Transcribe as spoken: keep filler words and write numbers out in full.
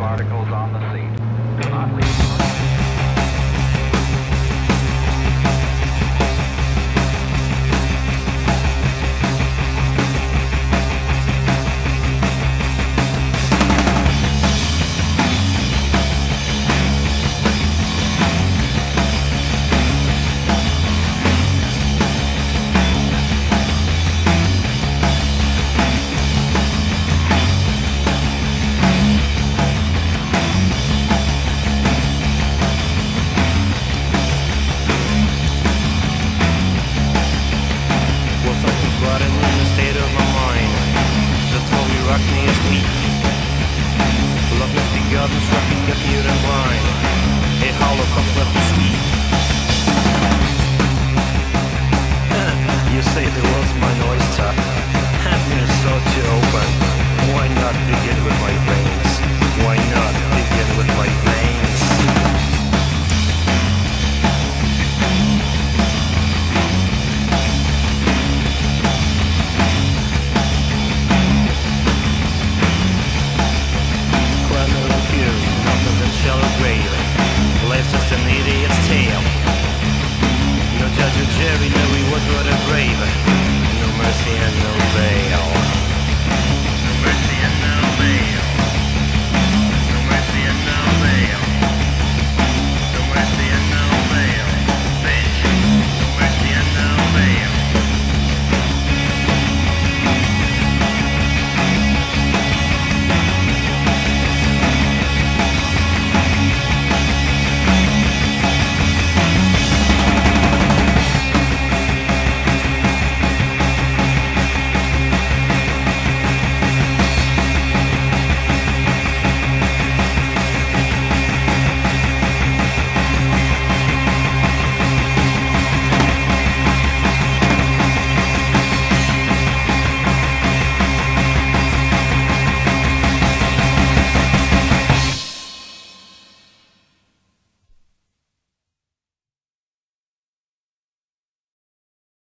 articles on the